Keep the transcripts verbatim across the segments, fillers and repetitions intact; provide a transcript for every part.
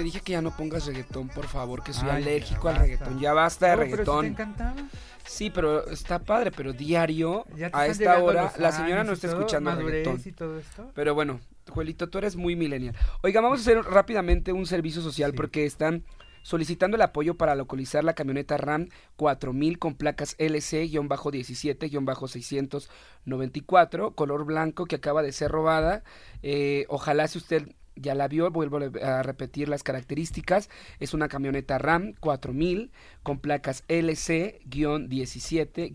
Te dije que ya no pongas reggaetón, por favor, que soy Ay, alérgico al reggaetón. Ya basta de no, reggaetón. Pero sí, te sí, pero está padre, pero diario, a esta hora, la señora no está todo, escuchando reggaetón. Y todo esto. Pero bueno, Joelito, tú eres muy millennial. Oiga, vamos a hacer rápidamente un servicio social sí. porque están solicitando el apoyo para localizar la camioneta RAM cuatro mil con placas L C diecisiete seiscientos noventa y cuatro, color blanco, que acaba de ser robada. Eh, ojalá si usted ya la vio, vuelvo a repetir las características. Es una camioneta RAM cuatro mil con placas L C diecisiete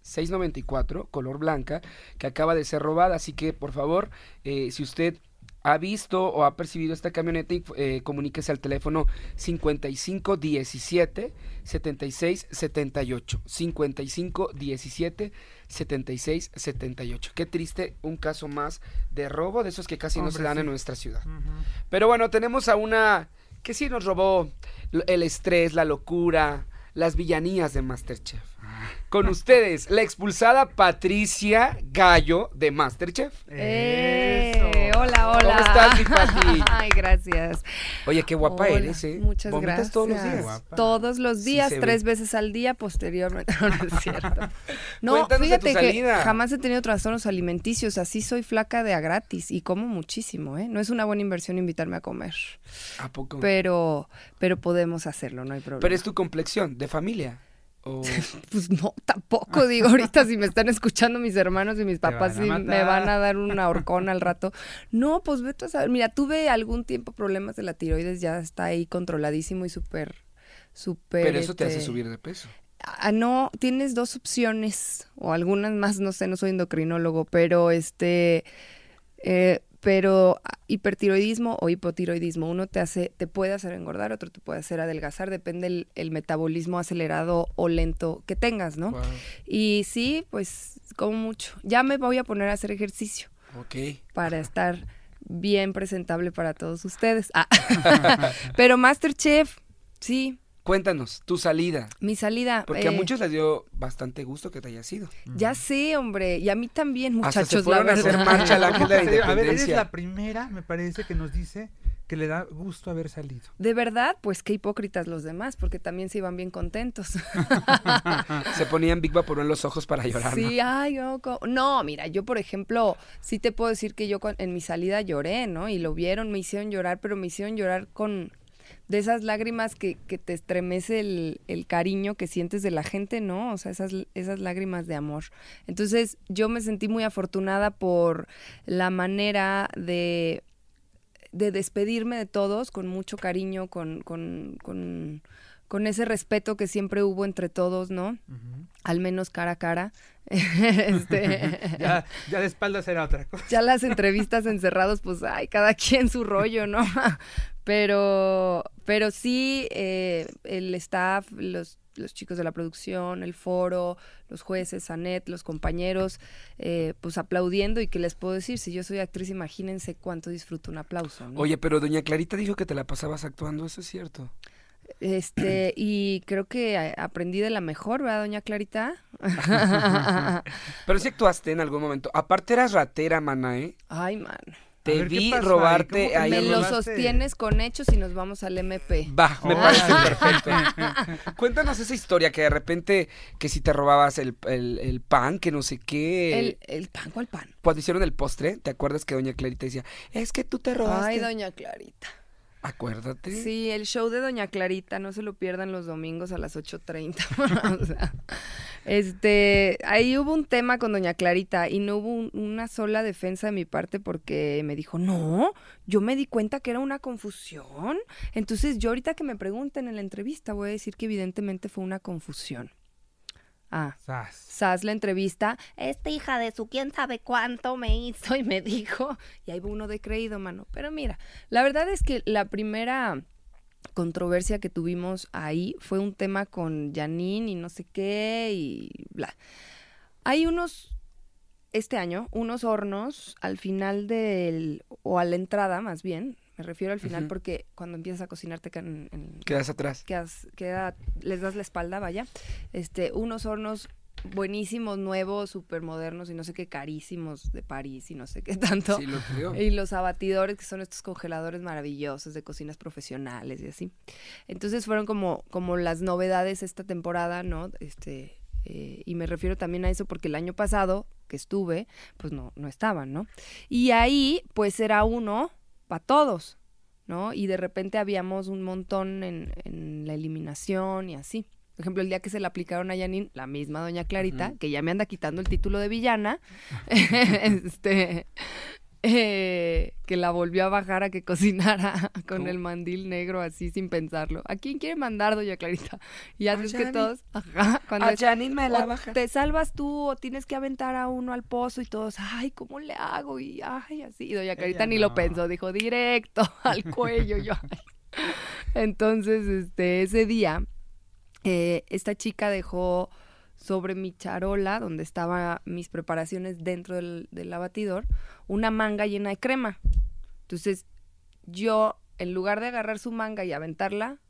seiscientos noventa y cuatro, color blanca, que acaba de ser robada. Así que, por favor, eh, si usted ha visto o ha percibido esta camioneta, eh, comuníquese al teléfono cincuenta y cinco diecisiete setenta y seis setenta y ocho, cincuenta y cinco diecisiete setenta y seis setenta y ocho. Qué triste, un caso más de robo, de esos que casi Hombre, no se dan sí. en nuestra ciudad. Uh-huh. Pero bueno, tenemos a una que sí nos robó el estrés, la locura, las villanías de MasterChef. Con ustedes, la expulsada Patricia Gallo de MasterChef. Eso. Hola, hola. ¿Cómo estás, mi Pati? Ay, gracias. Oye, qué guapa hola, eres, ¿eh? Muchas gracias. Todos los días. Guapa. Todos los días, sí, tres ve. veces al día, posteriormente. No, no es cierto. No, fíjate que jamás he tenido trastornos alimenticios. Así soy flaca de a gratis y como muchísimo, ¿eh? No es una buena inversión invitarme a comer. ¿A poco? Pero, pero podemos hacerlo, no hay problema. Pero es tu complexión, de familia. Oh. Pues no, tampoco, digo, ahorita si me están escuchando mis hermanos y mis papás sí me van a dar una horcona al rato. No, pues vete a saber, mira, tuve algún tiempo problemas de la tiroides, ya está ahí controladísimo y súper, súper. Pero eso este... te hace subir de peso. Ah, no, tienes dos opciones, o algunas más, no sé, no soy endocrinólogo, pero este... Eh, pero hipertiroidismo o hipotiroidismo, uno te hace, te puede hacer engordar, otro te puede hacer adelgazar, depende el, el metabolismo acelerado o lento que tengas, ¿no? Wow. Y sí, pues como mucho. Ya me voy a poner a hacer ejercicio. Ok. Para estar bien presentable para todos ustedes. Ah. Pero MasterChef, sí. Cuéntanos, tu salida. Mi salida. Porque eh, a muchos les dio bastante gusto que te hayas ido. Ya sé, hombre, y a mí también, muchachos. Hasta se fueron la a hacer marcha la Ángel de la Independencia. A ver, eres la primera, me parece, que nos dice que le da gusto haber salido. De verdad, pues qué hipócritas los demás, porque también se iban bien contentos. Se ponían Big Vaporú en los ojos para llorar, Sí, ¿no? ay, yo... No, mira, yo, por ejemplo, sí te puedo decir que yo en mi salida lloré, ¿no? Y lo vieron, me hicieron llorar, pero me hicieron llorar con... de esas lágrimas que, que te estremece el, el cariño que sientes de la gente, ¿no? O sea, esas, esas lágrimas de amor. Entonces, yo me sentí muy afortunada por la manera de, de despedirme de todos con mucho cariño, con, con, con, con ese respeto que siempre hubo entre todos, ¿no? Uh-huh. Al menos cara a cara. este, ya, ya de espaldas era otra cosa. Ya las entrevistas encerrados, pues, ay, cada quien su rollo, ¿no? Pero, pero sí, eh, el staff, los, los chicos de la producción, el foro, los jueces, Anet, los compañeros, eh, pues aplaudiendo. Y que les puedo decir, si yo soy actriz, imagínense cuánto disfruto un aplauso, ¿no? Oye, pero doña Clarita dijo que te la pasabas actuando, ¿eso es cierto? Este, y creo que aprendí de la mejor, ¿verdad, doña Clarita? Pero sí actuaste en algún momento. Aparte eras ratera, mana, ¿eh? Ay, man. Te ver, vi robarte ahí. Me lo sostienes con hechos y nos vamos al M P. Va, me oh. parece perfecto. Cuéntanos esa historia que de repente, que si te robabas el, el, el pan, que no sé qué. ¿El, el pan? ¿Cuál pan? Cuando hicieron el postre, ¿te acuerdas que doña Clarita decía, es que tú te robaste? Ay, doña Clarita. Acuérdate. Sí, el show de doña Clarita, no se lo pierdan los domingos a las ocho treinta. O sea, este, ahí hubo un tema con doña Clarita y no hubo un, una sola defensa de mi parte porque me dijo, no, yo me di cuenta que era una confusión. Entonces yo ahorita que me pregunten en la entrevista voy a decir que evidentemente fue una confusión. Ah, Sas. Sas, la entrevista, esta hija de su quién sabe cuánto me hizo y me dijo, y ahí va uno de creído, mano. Pero mira, la verdad es que la primera controversia que tuvimos ahí fue un tema con Janine y no sé qué y bla. Hay unos, este año, unos hornos al final del, o a la entrada más bien, me refiero al final uh-huh. porque cuando empiezas a cocinar te quedan... En, quedas atrás. Quedas, queda, les das la espalda, vaya. Este, unos hornos buenísimos, nuevos, súper modernos y no sé qué, carísimos de París y no sé qué tanto. Sí, lo creo. Y los abatidores, que son estos congeladores maravillosos de cocinas profesionales y así. Entonces fueron como, como las novedades esta temporada, ¿no? Este, eh, y me refiero también a eso porque el año pasado que estuve, pues no, no estaban, ¿no? Y ahí, pues era uno para todos, ¿no? Y de repente habíamos un montón en, en la eliminación y así. Por ejemplo, el día que se le aplicaron a Janine, la misma Doña Clarita, uh-huh. que ya me anda quitando el título de villana, este, eh, que la volvió a bajar a que cocinara con ¿Cómo? El mandil negro así sin pensarlo. ¿A quién quiere mandar, Doña Clarita? Y haces que todos... Ajá, cuando a es, Janine me la baja. Te salvas tú o tienes que aventar a uno al pozo y todos, ay, ¿cómo le hago? Y ay, así. Y Doña Clarita Ella ni no. lo pensó, dijo, directo al cuello. Yo, ay. Entonces, este, ese día... Eh, esta chica dejó sobre mi charola, donde estaban mis preparaciones dentro del, del abatidor, una manga llena de crema. Entonces, yo, en lugar de agarrar su manga y aventarla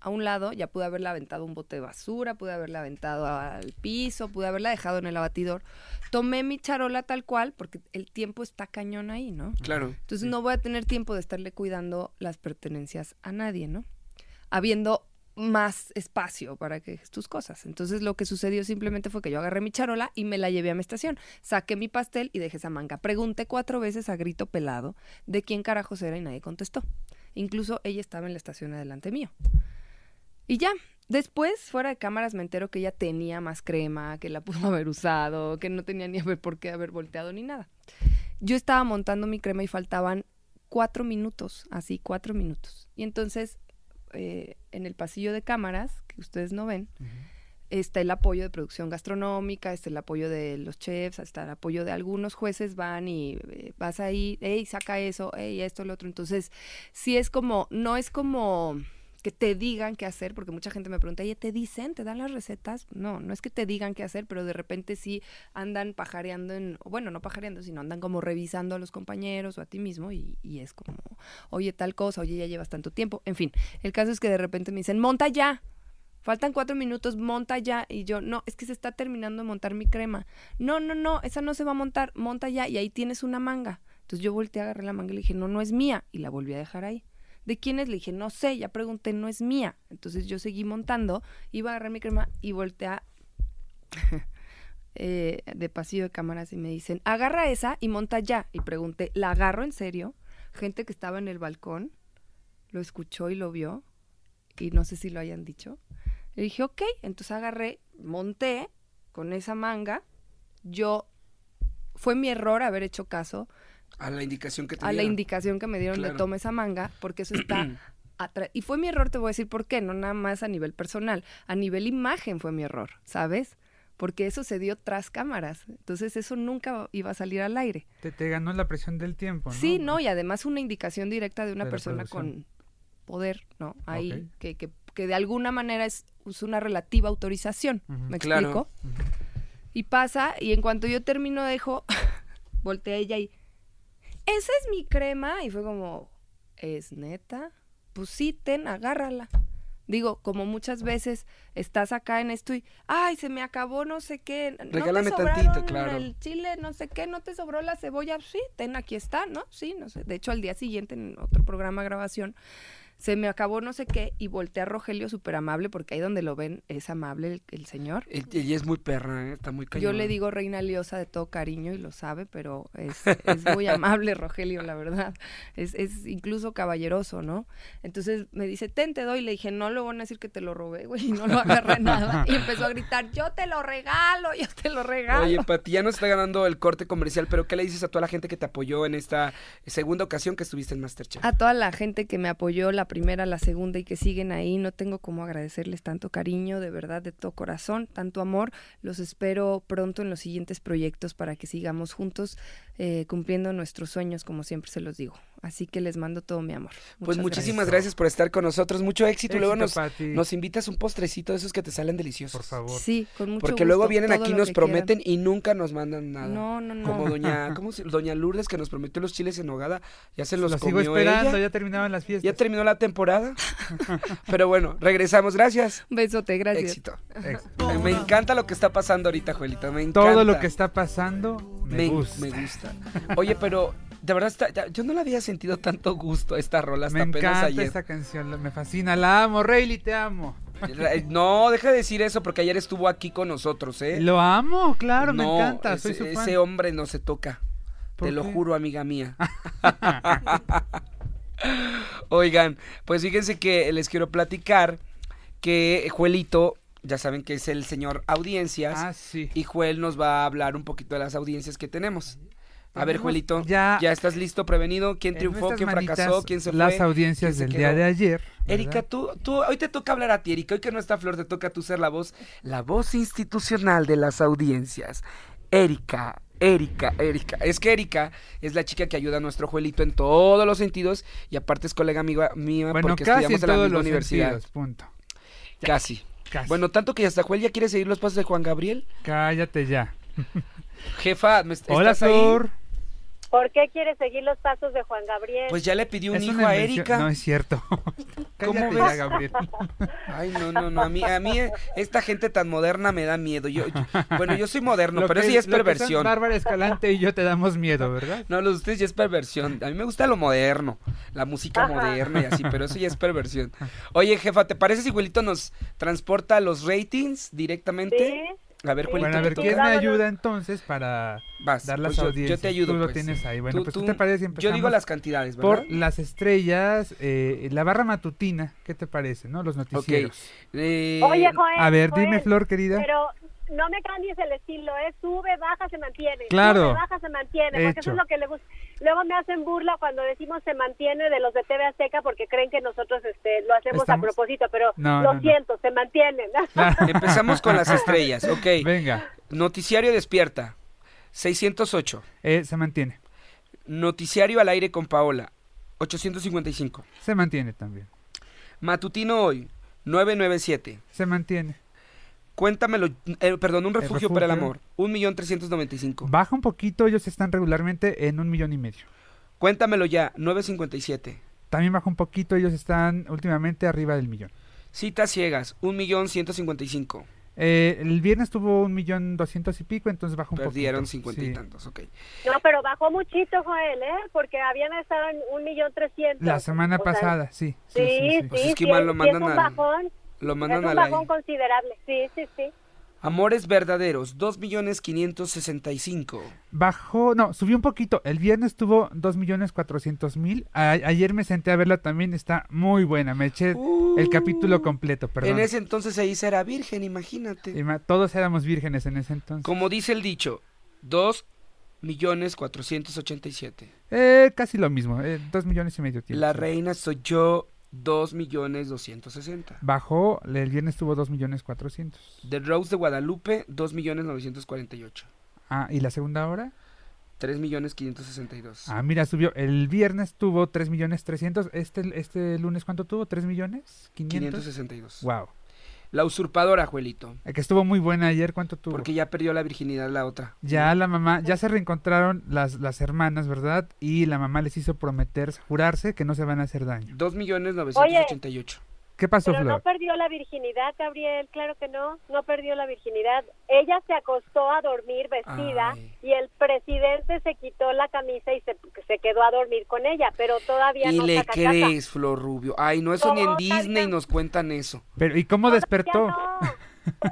a un lado, ya pude haberla aventado a un bote de basura, pude haberla aventado al piso, pude haberla dejado en el abatidor. Tomé mi charola tal cual, porque el tiempo está cañón ahí, ¿no? Claro. Entonces, sí. no voy a tener tiempo de estarle cuidando las pertenencias a nadie, ¿no? Habiendo... más espacio para que tus cosas. Entonces lo que sucedió simplemente fue que yo agarré mi charola y me la llevé a mi estación. Saqué mi pastel y dejé esa manga. Pregunté cuatro veces a grito pelado de quién carajos era y nadie contestó. Incluso ella estaba en la estación adelante mío. Y ya, después, fuera de cámaras, me entero que ella tenía más crema, que la pudo haber usado, que no tenía ni a ver por qué haber volteado ni nada. Yo estaba montando mi crema y faltaban cuatro minutos, así, cuatro minutos. Y entonces... Eh, en el pasillo de cámaras, que ustedes no ven, uh-huh. está el apoyo de producción gastronómica, está el apoyo de los chefs, está el apoyo de algunos jueces, van y eh, vas ahí, hey, saca eso, hey, esto, lo otro. Entonces, sí es como, no es como que te digan qué hacer, porque mucha gente me pregunta, ¿y te dicen, te dan las recetas? No, no es que te digan qué hacer, pero de repente sí andan pajareando, en, bueno, no pajareando, sino andan como revisando a los compañeros o a ti mismo y, y es como, oye, tal cosa, oye, ya llevas tanto tiempo. En fin, el caso es que de repente me dicen, monta ya, faltan cuatro minutos, monta ya. Y yo, no, es que se está terminando de montar mi crema. No, no, no, esa no se va a montar, monta ya. Y ahí tienes una manga. Entonces yo volteé, agarré la manga y le dije, no, no es mía. Y la volví a dejar ahí. ¿De quién es? Le dije, no sé, ya pregunté, no es mía. Entonces yo seguí montando, iba a agarrar mi crema y voltea eh, de pasillo de cámaras y me dicen, agarra esa y monta ya. Y pregunté, ¿la agarro en serio? Gente que estaba en el balcón lo escuchó y lo vio y no sé si lo hayan dicho. Le dije, ok, entonces agarré, monté con esa manga. Yo, fue mi error haber hecho caso a la indicación que te dieron. A la indicación que me dieron, claro. Le toma esa manga, porque eso está atrás. Y fue mi error, te voy a decir por qué, no nada más a nivel personal. A nivel imagen fue mi error, ¿sabes? Porque eso se dio tras cámaras. Entonces eso nunca iba a salir al aire. Te, te ganó la presión del tiempo, ¿no? Sí, no, y además una indicación directa de una de persona con poder, ¿no? Ahí, okay. que, que, que de alguna manera es, es una relativa autorización. Uh-huh. ¿Me explico? Claro. Uh-huh. Y pasa, y en cuanto yo termino, dejo, volteé a ella y... esa es mi crema, y fue como, ¿es neta? Pues sí, ten, agárrala. Digo, como muchas veces estás acá en esto y, ay, se me acabó no sé qué, no regálame te sobraron tantito, claro. el chile, no sé qué, no te sobró la cebolla, sí, ten, aquí está, ¿no? Sí, no sé, de hecho al día siguiente en otro programa de grabación, se me acabó no sé qué, y volteé a Rogelio, súper amable, porque ahí donde lo ven es amable el, el señor. Ella es muy perra, ¿eh? Está muy cañón. Yo le digo reina liosa de todo cariño y lo sabe, pero es, es muy amable Rogelio, la verdad. Es, es incluso caballeroso, ¿no? Entonces me dice, ten, te doy. Le dije, no, lo van a decir que te lo robé, güey, y no lo agarré nada. Y empezó a gritar, yo te lo regalo, yo te lo regalo. Oye, Pati, ya nos está ganando el corte comercial, pero ¿qué le dices a toda la gente que te apoyó en esta segunda ocasión que estuviste en MasterChef? A toda la gente que me apoyó, la primera, la segunda y que siguen ahí, no tengo cómo agradecerles tanto cariño, de verdad, de todo corazón, tanto amor. Los espero pronto en los siguientes proyectos para que sigamos juntos eh, cumpliendo nuestros sueños, como siempre se los digo. Así que les mando todo mi amor. Muchas pues muchísimas gracias. gracias por estar con nosotros, mucho éxito. éxito luego nos, nos invitas un postrecito de esos que te salen deliciosos. Por favor. Sí, con mucho Porque gusto, luego vienen aquí, nos prometen quieran. y nunca nos mandan nada. No, no, no. Como doña, ¿cómo se, doña Lourdes que nos prometió los chiles en nogada, ya se los, los comió sigo esperando, ella. ya terminaban las fiestas. Ya terminó la temporada Pero bueno, regresamos, gracias. Besote, gracias. Éxito. Éxito. Me encanta lo que está pasando ahorita, Joelito, me encanta. Todo lo que está pasando me, me gusta. Me gusta. Oye, pero... de verdad, está, yo no le había sentido tanto gusto a esta rola hasta apenas ayer. Me encanta esta canción, me fascina, la amo, Rayli, te amo. No, deja de decir eso, porque ayer estuvo aquí con nosotros, ¿eh? Lo amo, claro, no, me encanta, soy ese, su fan. Ese hombre no se toca, te qué? Lo juro, amiga mía. Oigan, pues fíjense que les quiero platicar que Joelito... ya saben que es el señor audiencias. Ah, sí. Y Joel nos va a hablar un poquito de las audiencias que tenemos. A ver, Joelito, ya, ya estás listo, prevenido. ¿Quién triunfó? ¿Quién manitas, fracasó? ¿Quién se las fue? Las audiencias del día de ayer. Erika, tú, tú, hoy te toca hablar a ti, Erika. Hoy que no está Flor, te toca tú ser la voz, la voz institucional de las audiencias. Erika, Erika, Erika. Es que Erika es la chica que ayuda a nuestro Joelito en todos los sentidos y aparte es colega amiga mía, bueno, porque estudiamos en la misma universidad. Sentidos, punto. Casi. Casi. Bueno, tanto que hasta Joel ya quiere seguir los pasos de Juan Gabriel. Cállate ya. Jefa, ¿me estás Hola, Flor. Ahí? ¿Por qué quiere seguir los pasos de Juan Gabriel? Pues ya le pidió un es hijo a Erika. No, es cierto. ¿Cómo ves? Ya, Gabriel. Ay, no, no, no. A mí, a mí esta gente tan moderna me da miedo. Yo, yo Bueno, yo soy moderno, lo pero eso ya es perversión. Bárbara Escalante y yo te damos miedo, ¿verdad? No, lo de ustedes ya es perversión. A mí me gusta lo moderno, la música Ajá. moderna y así, pero eso ya es perversión. Oye, jefa, ¿te parece si Joelito nos transporta los ratings directamente? Sí. A ver, sí, bueno, a ver, ¿quién me ayuda entonces para Vas, dar las pues audiencias? Yo, yo te ayudo. Tú lo pues, tienes sí. ahí. Bueno, tú, pues, ¿qué tú, te parece? Yo digo las cantidades, ¿verdad? Por las estrellas, eh, la barra matutina, ¿qué te parece, no? Los noticieros. Okay. Eh... Oye, Joel. A ver, Joel, dime, Flor, querida. Pero no me cambies el estilo, ¿eh? Sube, baja, se mantiene. Claro. Sube, baja, se mantiene, porque hecho. Eso es lo que le gusta. Luego me hacen burla cuando decimos se mantiene de los de T V Azteca porque creen que nosotros este, lo hacemos ¿Estamos? A propósito, pero no, lo no, siento, no. se mantienen. Empezamos con las estrellas, ok. Venga. Noticiario Despierta, seiscientos ocho. Eh, se mantiene. Noticiario Al Aire con Paola, ochocientos cincuenta y cinco. Se mantiene también. Matutino Hoy, novecientos noventa y siete. Se mantiene. Cuéntamelo, eh, perdón, un refugio, refugio para el amor, un millón trescientos noventa y cinco. Baja un poquito, ellos están regularmente en un millón y medio. Cuéntamelo ya, novecientos cincuenta y siete. También baja un poquito, ellos están últimamente arriba del millón. Citas ciegas, un millón ciento cincuenta y cinco. Eh, el viernes tuvo un millón doscientos y pico, entonces bajó un poquito. Perdieron cincuenta y tantos, ok. No, pero bajó muchito, Joel, ¿eh? Porque habían estado en un millón trescientos. La semana pasada, sí. Sí, sí, sí. Pues es que mal lo mandan a... Lo mandan es un al bajón aire. Considerable, sí, sí, sí. Amores verdaderos, dos millones quinientos sesenta y cinco. Bajó, no, subió un poquito. El viernes tuvo dos millones cuatrocientos mil. Ayer me senté a verla también, está muy buena. Me eché uh, el capítulo completo, perdón. En ese entonces ahí era virgen, imagínate. Todos éramos vírgenes en ese entonces. Como dice el dicho, dos millones cuatrocientos ochenta y siete. Eh, casi lo mismo, eh, dos millones y medio. Tiempo. La reina soy yo. dos millones doscientos sesenta. Bajó, el viernes tuvo dos millones cuatrocientos. The Rose de Guadalupe, dos millones novecientos cuarenta y ocho. Ah, ¿y la segunda hora? tres millones quinientos sesenta y dos. Ah, mira, subió, el viernes tuvo tres millones trescientos, este, este lunes ¿cuánto tuvo? tres millones quinientos sesenta y dos. Wow. La Usurpadora, Joelito. El que estuvo muy buena ayer, ¿cuánto tuvo? Porque ya perdió la virginidad la otra. Ya la mamá, ya se reencontraron las, las hermanas, ¿verdad? Y la mamá les hizo prometer, jurarse que no se van a hacer daño. Dos millones novecientos ochenta y ocho. ¿Qué pasó, Pero Flor? No perdió la virginidad, Gabriel, claro que no, no perdió la virginidad. Ella se acostó a dormir vestida Ay. Y el presidente se quitó la camisa y se, se quedó a dormir con ella, pero todavía ¿Y no le saca crees, casa. Flor Rubio? Ay, no, eso no, ni en Disney nos cuentan eso. Pero ¿y cómo despertó? No.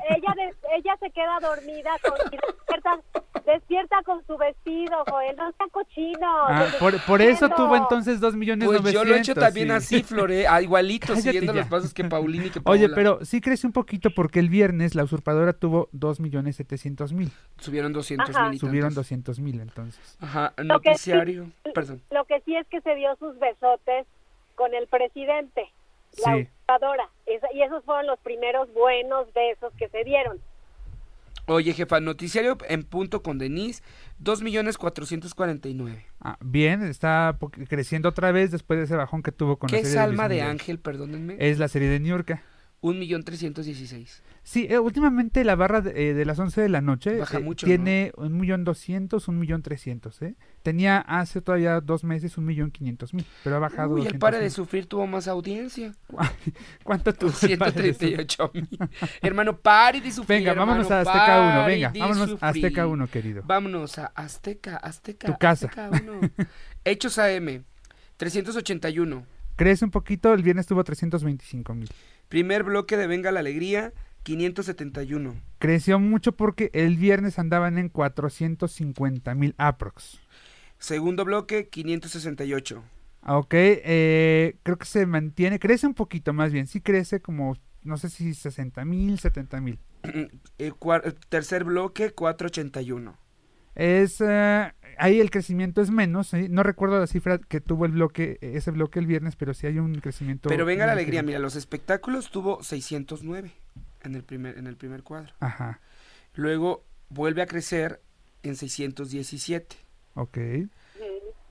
Ella, des, ella se queda dormida con, y despierta, despierta con su vestido, Joel, no está cochino. Ah, por, por eso tuvo entonces dos millones pues novecientos. Yo lo he hecho también sí. así, Flore, igualito, Cállate siguiendo ya. los pasos que Paulina y que Paola. Oye, pero sí crece un poquito porque el viernes la Usurpadora tuvo dos millones setecientos mil. Subieron doscientos mil. Subieron doscientos mil entonces. Ajá, noticiario. Lo que, sí, Perdón. Lo que sí es que se dio sus besotes con el presidente. La sí. Usurpadora, y esos fueron los primeros buenos besos que se dieron. Oye, jefa, noticiario en punto con Denise, dos millones cuatrocientos cuarenta y nueve. Ah, bien, está creciendo otra vez después de ese bajón que tuvo con ¿Qué la serie es Alma de, de Ángel, perdónenme? Es la serie de Niurka. un millón trescientos dieciséis. Sí, eh, últimamente la barra de, eh, de las once de la noche baja eh, mucho, tiene ¿no? un millón doscientos, un millón trescientos, ¿eh? Tenía hace todavía dos meses un millón quinientos mil, pero ha bajado. Uy, el Para de Sufrir tuvo más audiencia. ¿Cuánto tuvo? ciento treinta y ocho mil. Hermano, Pare de Sufrir. Venga, hermano, vámonos a Azteca uno, venga, vámonos a Azteca uno, querido. Vámonos a Azteca, Azteca. Tu casa. Azteca uno. Hechos A M, trescientos ochenta y uno. Crece un poquito, el viernes tuvo trescientos veinticinco mil. Primer bloque de Venga la Alegría, quinientos setenta y uno. Creció mucho porque el viernes andaban en cuatrocientos cincuenta mil aprox. Segundo bloque, quinientos sesenta y ocho. Ok, eh, creo que se mantiene, crece un poquito más bien, sí crece como, no sé si sesenta mil, setenta mil. El tercer bloque, cuatrocientos ochenta y uno. Es, eh, ahí el crecimiento es menos, ¿eh? No recuerdo la cifra que tuvo el bloque, ese bloque el viernes, pero sí hay un crecimiento. Pero Venga la Alegría, mira, los espectáculos tuvo seiscientos nueve en el primer, en el primer cuadro. Ajá. Luego vuelve a crecer en seiscientos diecisiete. Ok.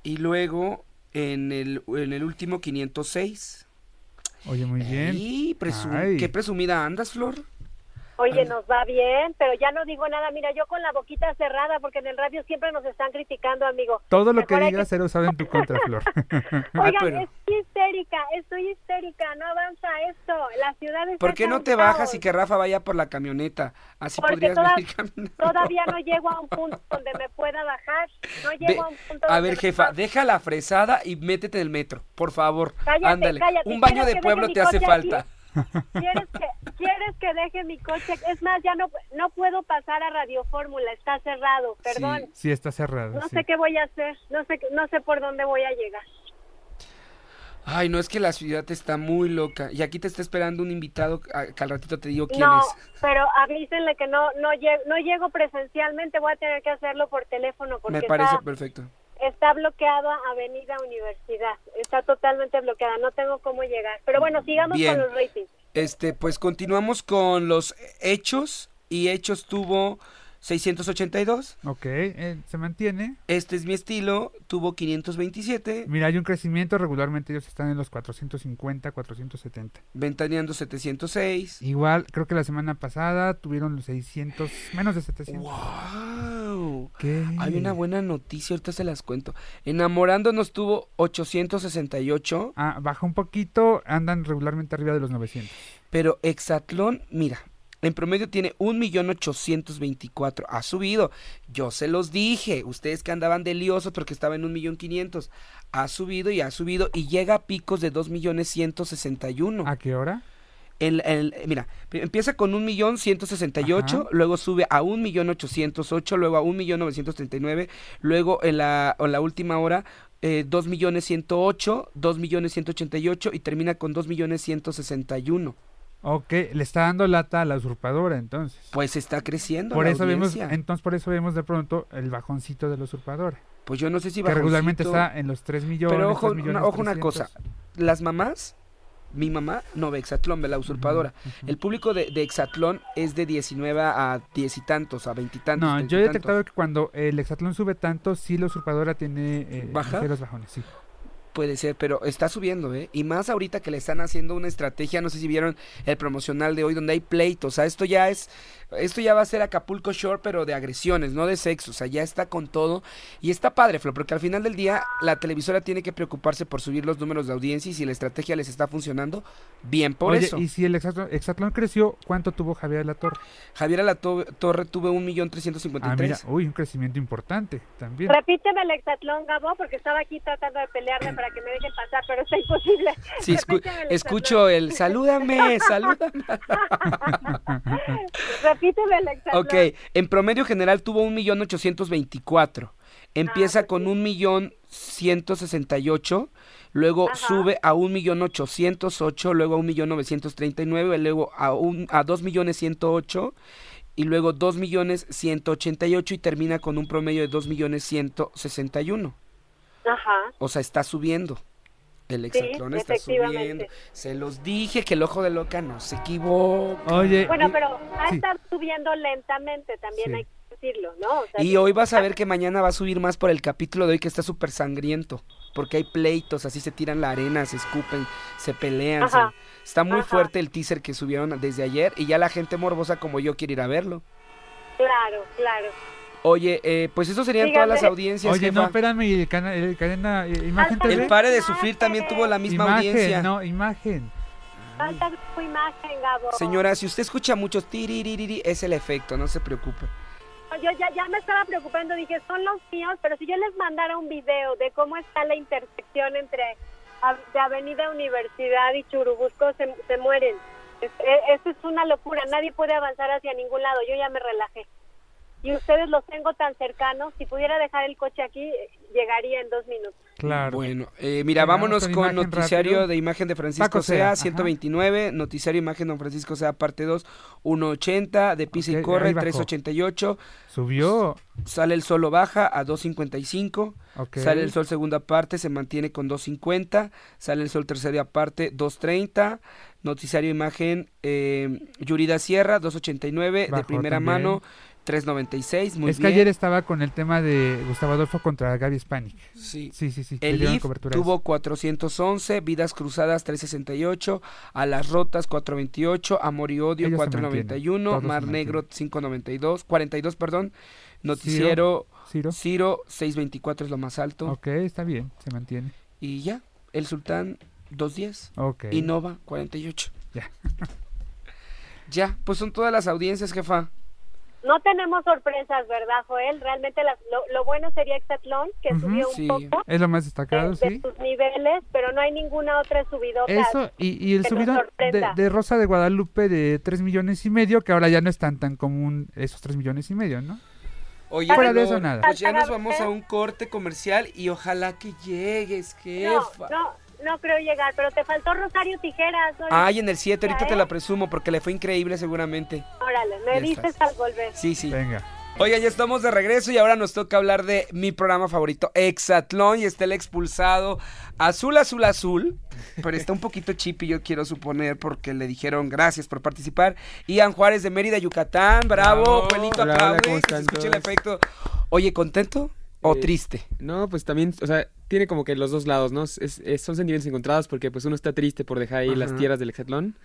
Y luego en el, en el último quinientos seis. Oye, muy bien. Y presum qué presumida andas, Flor. Oye, nos va bien, pero ya no digo nada. Mira, yo con la boquita cerrada, porque en el radio siempre nos están criticando, amigo. Todo lo Mejor que digas que... será usado en tu contra, Flor. Oigan, pero... estoy histérica, estoy histérica, no avanza esto. La ciudad está... ¿Por qué no te bajas y que Rafa vaya por la camioneta? Así porque podrías toda... venir caminando. Todavía no llego a un punto donde me pueda bajar. No llego Ve... a un punto donde... A ver, jefa, me... deja la fresada y métete en el metro, por favor. Cállate, Ándale. Cállate. Un baño de pueblo te hace falta. Aquí? ¿Quieres que, ¿Quieres que deje mi coche? Es más, ya no, no puedo pasar a Radio Fórmula, está cerrado, perdón. Sí, sí está cerrado. No sí. sé qué voy a hacer, no sé, no sé por dónde voy a llegar. Ay, no, es que la ciudad está muy loca. Y aquí te está esperando un invitado a, que al ratito te digo quién no, es. No, pero avísenle que no, no, llego, no llego presencialmente, voy a tener que hacerlo por teléfono. Porque Me parece está... perfecto. Está bloqueada Avenida Universidad, está totalmente bloqueada, no tengo cómo llegar. Pero bueno, sigamos Bien. con los ratings. Este, pues continuamos con los hechos, y hechos tuvo seiscientos ochenta y dos. Ok, eh, se mantiene. Este es mi estilo, tuvo quinientos veintisiete. Mira, hay un crecimiento, regularmente ellos están en los cuatrocientos cincuenta, cuatrocientos setenta. Ventaneando setecientos seis. Igual, creo que la semana pasada tuvieron los seiscientos, menos de setecientos. ¡Wow! ¿Qué? Hay una buena noticia, ahorita se las cuento. Enamorándonos tuvo ochocientos sesenta y ocho. Ah, bajó un poquito, andan regularmente arriba de los novecientos. Pero Exatlón, mira... En promedio tiene un millón ochocientos veinticuatro. Ha subido. Yo se los dije. Ustedes que andaban de liosos porque estaba en un millón quinientos. Ha subido y ha subido y llega a picos de dos millones ciento sesenta y uno. ¿A qué hora? En, en, mira, empieza con un millón ciento sesenta y ocho, luego sube a un millón ochocientos ocho, luego a un millón novecientos treinta y nueve, luego en la, en la última hora eh, dos millones ciento ocho, dos millones ciento ochenta y ocho y termina con dos millones ciento sesenta y uno. Ok, le está dando lata a La Usurpadora, entonces. Pues está creciendo por la eso audiencia. Vemos, entonces por eso vemos de pronto el bajoncito de La Usurpadora. Pues yo no sé si bajoncito... Que regularmente está en los tres millones. Pero ojo, tres millones una, ojo una cosa, las mamás, mi mamá no ve Exatlón, ve La Usurpadora. Uh-huh, uh-huh. El público de, de Exatlón es de diecinueve a diez y tantos, a veinte y tantos. No, yo he detectado tantos. que cuando el Exatlón sube tanto, sí La Usurpadora tiene eh, ¿Baja? los bajones, sí. Puede ser, pero está subiendo, ¿eh? Y más ahorita que le están haciendo una estrategia, no sé si vieron el promocional de hoy donde hay pleitos, o sea, esto ya es, esto ya va a ser Acapulco Shore, pero de agresiones, no de sexo, o sea, ya está con todo, y está padre, Flor, porque al final del día la televisora tiene que preocuparse por subir los números de audiencia y si la estrategia les está funcionando, bien por Oye, eso. Oye, y si el Exatlón, Exatlón creció, ¿cuánto tuvo Javier Alatorre? Javier Alatorre tuvo un millón trescientos cincuenta y tres. Uy, un crecimiento importante también. Repíteme el Exatlón, Gabo, porque estaba aquí tratando de pelearme para que me dejen pasar, pero está imposible. Sí, escu escucho el salúdame, salúdame. Repíteme el Exatlón. Ok, en promedio general tuvo un millón ochocientos veinticuatro. Empieza ah, con un millón ciento sesenta y ocho, luego Ajá. sube a un millón ochocientos ocho, luego a un millón novecientos treinta y nueve, luego a un a dos millones ciento ocho. Y luego dos millones ciento ochenta y ocho y termina con un promedio de dos millones ciento sesenta y uno. Ajá. O sea, está subiendo. El Exatlón sí, está subiendo. Se los dije que el ojo de loca no se equivoca. Oye, bueno, pero ha sí. estado subiendo lentamente, también sí. hay que decirlo, ¿no? O sea, y que... hoy vas a ver que mañana va a subir más por el capítulo de hoy que está súper sangriento, porque hay pleitos, así se tiran la arena, se escupen, se pelean, se, Está muy Ajá. fuerte el teaser que subieron desde ayer y ya la gente morbosa como yo quiere ir a verlo. Claro, claro. Oye, eh, pues eso serían Dígame. todas las audiencias. Oye, jefa. no, espérame, el canal, el canal, el, Imagen T V. El Pare de Sufrir también tuvo la misma imagen, audiencia. No, Imagen. Falta tu Imagen, Gabo. Señora, si usted escucha muchos tiriririri, es el efecto, no se preocupe. Yo ya, ya me estaba preocupando, dije, son los míos, pero si yo les mandara un video de cómo está la intersección entre de Avenida Universidad y Churubusco, se, se mueren. Esto es una locura, nadie puede avanzar hacia ningún lado, yo ya me relajé. Y ustedes los tengo tan cercanos, si pudiera dejar el coche aquí, llegaría en dos minutos. Claro. Bueno, eh, mira, vámonos con noticiario rápido. de Imagen de Francisco Zea, ciento veintinueve, ajá. noticiario Imagen de Francisco Zea, parte dos, ciento ochenta, de Pisa okay, y Corre, trescientos ochenta y ocho. Subió. Sale el Sol, lo baja a doscientos cincuenta y cinco. Okay. Sale el Sol, segunda parte, se mantiene con doscientos cincuenta. Sale el Sol, tercera parte, doscientos treinta. Noticiario Imagen, eh, Yurida Sierra, doscientos ochenta y nueve, bajó de primera también. mano. trescientos noventa y seis, muy bien. Es que bien. ayer estaba con el tema de Gustavo Adolfo contra Gaby Hispanic. Sí, sí, sí. sí el I F tuvo cuatrocientos once, Vidas Cruzadas trescientos sesenta y ocho, A las Rotas cuatrocientos veintiocho, Amor y Odio cuatrocientos noventa y uno, Mar Negro quinientos noventa y dos, cuarenta y dos, perdón, Noticiero Ciro, Ciro. Ciro seiscientos veinticuatro es lo más alto. Ok, está bien, se mantiene. Y ya, El Sultán doscientos diez, okay. Innova cuarenta y ocho. Ya. Ya, pues son todas las audiencias, jefa. No tenemos sorpresas, ¿verdad, Joel? Realmente las, lo, lo bueno sería Exatlón, que uh-huh, subió un sí. poco. Es lo más destacado, de, sí. De sus niveles, pero no hay ninguna otra subidota. Eso, y, y el subido de, de Rosa de Guadalupe de tres millones y medio, que ahora ya no es tan, tan común esos tres millones y medio, ¿no? Oye, Fuera de eso, nada. Pues ya nos vamos a un corte comercial y ojalá que llegues, jefa. No, no. No creo llegar, pero te faltó Rosario Tijeras. Ay, en el siete, ahorita te la presumo porque le fue increíble seguramente. Órale, me dices al volver. Sí, sí. Venga. Oiga, ya estamos de regreso y ahora nos toca hablar de mi programa favorito, Exatlón, y está el expulsado Azul, Azul, Azul, pero está un poquito chippy, yo quiero suponer, porque le dijeron gracias por participar. Ian Juárez de Mérida, Yucatán, bravo, Joelito, aplaude, se escucha el efecto. Oye, ¿contento o eh, triste? No, pues también, o sea... Tiene como que los dos lados, ¿no? Es, es, son sentimientos encontrados porque pues uno está triste por dejar ahí Ajá. las tierras del Exatlón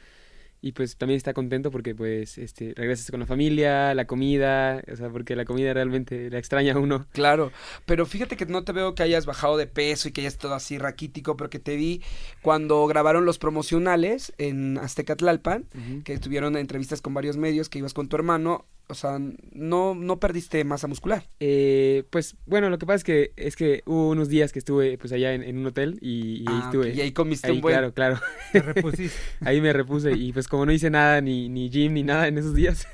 y pues también está contento porque pues este regresas con la familia, la comida, o sea, porque la comida realmente la extraña a uno. Claro, pero fíjate que no te veo que hayas bajado de peso y que hayas todo así raquítico, pero que te vi cuando grabaron los promocionales en Azteca Tlalpan, uh-huh. que tuvieron entrevistas con varios medios, que ibas con tu hermano. O sea, ¿no, no perdiste masa muscular? Eh, pues, bueno, lo que pasa es que es que hubo unos días que estuve pues allá en, en un hotel y, y ah, ahí estuve. Y ahí comiste ahí, un buen... Claro, claro. Te repusiste. Ahí me repuse y pues como no hice nada, ni, ni gym, ni nada en esos días.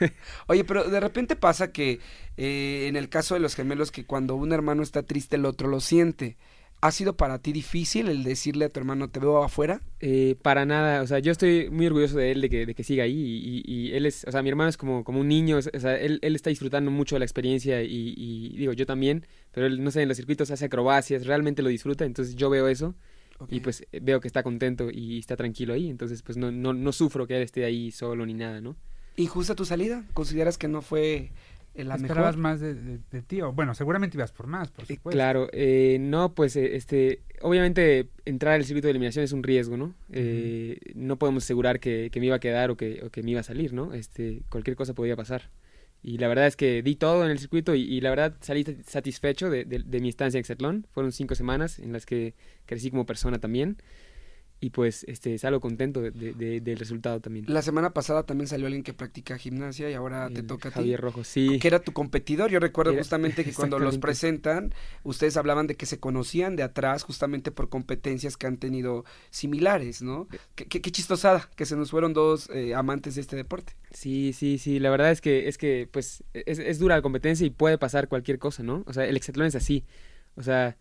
Oye, pero de repente pasa que eh, en el caso de los gemelos que cuando un hermano está triste el otro lo siente. ¿Ha sido para ti difícil el decirle a tu hermano, te veo afuera? Eh, para nada, o sea, yo estoy muy orgulloso de él, de que, de que siga ahí, y, y él es, o sea, mi hermano es como, como un niño, o sea, él, él está disfrutando mucho de la experiencia, y, y digo, yo también, pero él, no sé, en los circuitos hace acrobacias, realmente lo disfruta, entonces yo veo eso, okay. y pues veo que está contento y está tranquilo ahí, entonces pues no, no, no sufro que él esté ahí solo ni nada, ¿no? ¿Y justa tu salida? ¿Consideras que no fue...? La ¿Esperabas mejor? más de, de, de ti? Bueno, seguramente ibas por más, por supuesto. Eh, claro, eh, no, pues, eh, este, obviamente entrar al circuito de eliminación es un riesgo, ¿no? Eh, uh-huh. No podemos asegurar que, que me iba a quedar o que, o que me iba a salir, ¿no? Este, cualquier cosa podía pasar. Y la verdad es que di todo en el circuito y, y la verdad salí satisfecho de, de, de mi estancia en Exatlón. Fueron cinco semanas en las que crecí como persona también. Y pues este salgo contento de, de, de, del resultado también. La semana pasada también salió alguien que practica gimnasia y ahora el te toca a ti. Javier Rojo, sí. Que era tu competidor. Yo recuerdo era, justamente que cuando los presentan, ustedes hablaban de que se conocían de atrás justamente por competencias que han tenido similares, ¿no? Qué, qué, qué chistosada que se nos fueron dos eh, amantes de este deporte. Sí, sí, sí. La verdad es que, es que pues, es, es dura la competencia y puede pasar cualquier cosa, ¿no? O sea, el Exatlón es así. O sea...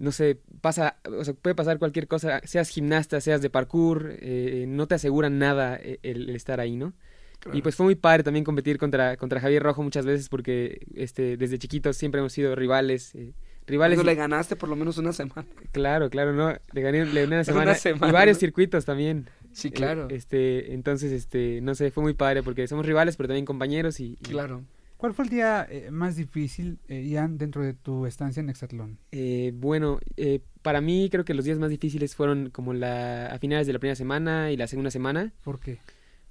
No sé, pasa, o sea, puede pasar cualquier cosa, seas gimnasta, seas de parkour, eh, no te aseguran nada el, el estar ahí, ¿no? Claro. Y pues fue muy padre también competir contra, contra Javier Rojo muchas veces porque este, desde chiquitos siempre hemos sido rivales. Eh, rivales Pero y... le ganaste por lo menos una semana. Claro, claro, no, le gané, le gané una semana, una semana y varios ¿no? circuitos también. Sí, claro. Eh, este, entonces, este, no sé, fue muy padre porque somos rivales pero también compañeros y... y... Claro. ¿Cuál fue el día eh, más difícil, eh, Ian, dentro de tu estancia en Exatlón? Eh, bueno, eh, para mí creo que los días más difíciles fueron como la, a finales de la primera semana y la segunda semana. ¿Por qué?